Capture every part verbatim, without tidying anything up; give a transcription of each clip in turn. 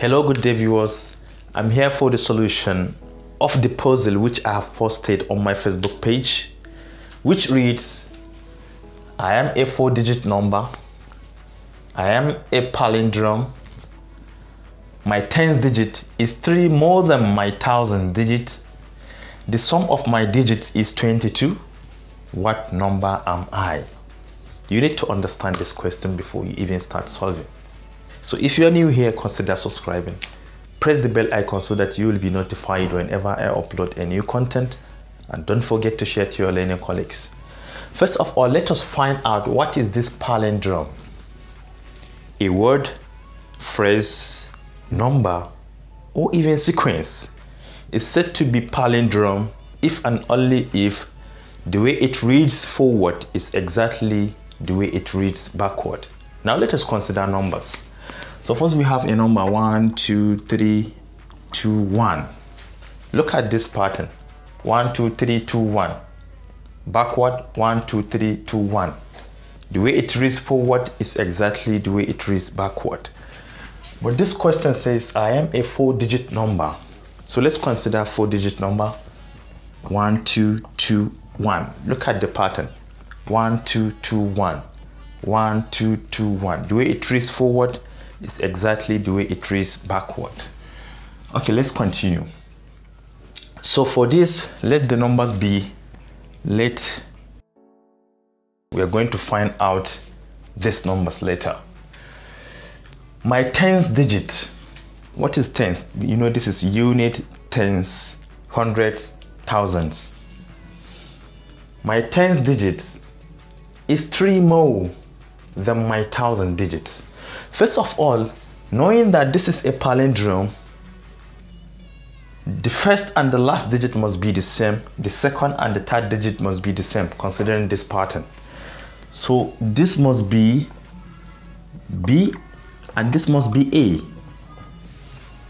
Hello, good day viewers. I'm here for the solution of the puzzle which I have posted on my Facebook page, which reads, I am a four digit number, I am a palindrome, my tenth digit is three more than my thousand digit, the sum of my digits is twenty-two, what number am I? You need to understand this question before you even start solving. So if you are new here, consider subscribing. Press the bell icon so that you will be notified whenever I upload a new content, and don't forget to share to your learning colleagues. First of all, let us find out what is this palindrome. A word, phrase, number, or even sequence is said to be palindrome if and only if the way it reads forward is exactly the way it reads backward. Now let us consider numbers. So first we have a number one, two, three, two, one. Look at this pattern. one, two, three, two, one. Backward one, two, three, two, one. The way it reads forward is exactly the way it reads backward. But this question says I am a four digit number. So let's consider four digit number one, two, two, one. Look at the pattern. one, two, two, one. one, two, two, one. The way it reads forward is exactly the way it reads backward. Okay, let's continue. So for this, let the numbers be. Let we are going to find out these numbers later. My tenth digit. What is tenth? You know, this is unit, tens, hundreds, thousands. My tenth digit is three more than my thousand digits. First of all, knowing that this is a palindrome, the first and the last digit must be the same, the second and the third digit must be the same, considering this pattern. So this must be B and this must be A,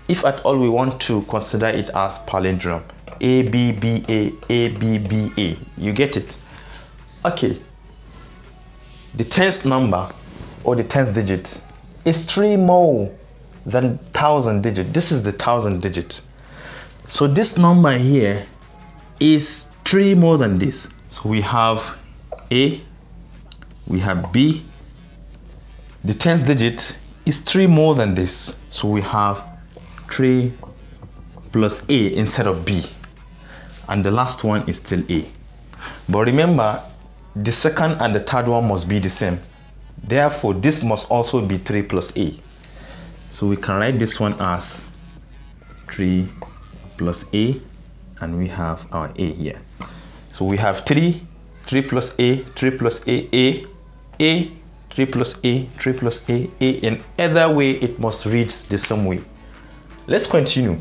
if at all we want to consider it as palindrome. A, B, B, A, A, B, B, A. You get it? Okay. The tenth number or the tenth digit is three more than thousand digit. This is the thousand digit. So this number here is three more than this. So we have A, we have B. The tenth digit is three more than this. So we have three plus A instead of B. And the last one is still A. But remember, the second and the third one must be the same. Therefore, this must also be three plus A. So we can write this one as three plus A, and we have our A here. So we have three, three plus A, three plus A, A, A, three plus A, three plus A, A. In either way, it must read the same way. Let's continue.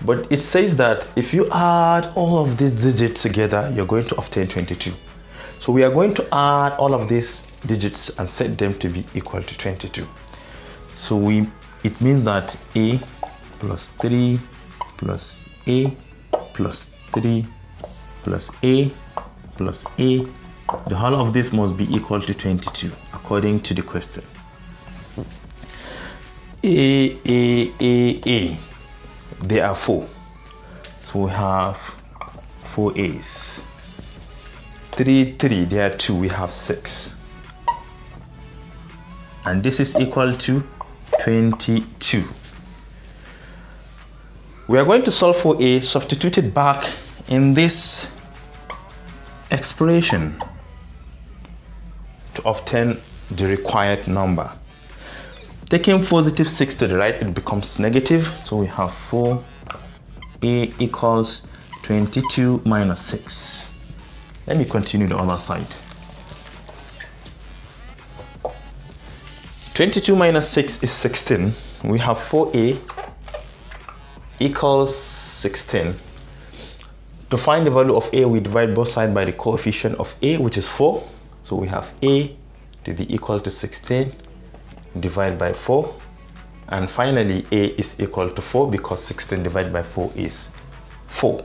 But it says that if you add all of these digits together, you're going to obtain twenty-two. So we are going to add all of these digits and set them to be equal to twenty-two. So we it means that A plus three plus A plus three plus A plus A, the whole of this must be equal to twenty-two according to the question. A, A, A, A, there are four. So we have four A's. three, three, there are two, we have six. And this is equal to twenty-two. We are going to solve for A substituted back in this expression to obtain the required number. Taking positive six to the right, it becomes negative. So we have four, A equals twenty-two minus six. Let me continue the other side. twenty-two minus six is sixteen. We have four A equals sixteen. To find the value of A, we divide both sides by the coefficient of A, which is four. So we have A to be equal to sixteen, divided by four. And finally, A is equal to four because sixteen divided by four is four.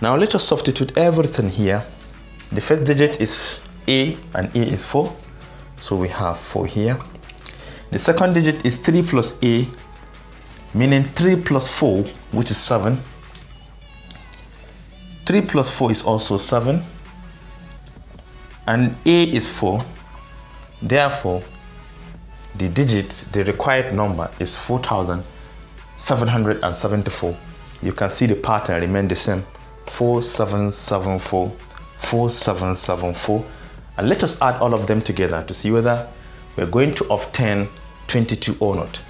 Now let us substitute everything here. The first digit is A and A is four, so we have four here. The second digit is three plus A, meaning three plus four, which is seven. three plus four is also seven, and A is four. Therefore, the digit, the required number, is four thousand seven hundred seventy-four. You can see the pattern remain the same. four seven seven four, four seven seven four. And let us add all of them together to see whether we're going to obtain twenty-two or not.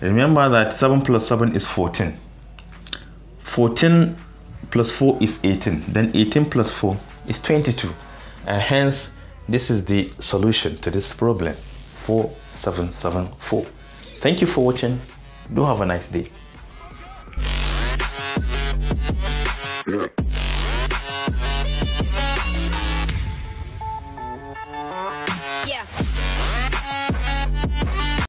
Remember that seven plus seven is fourteen. fourteen plus four is eighteen. Then eighteen plus four is twenty-two. And hence, this is the solution to this problem. four seven seven four. Thank you for watching. Do have a nice day.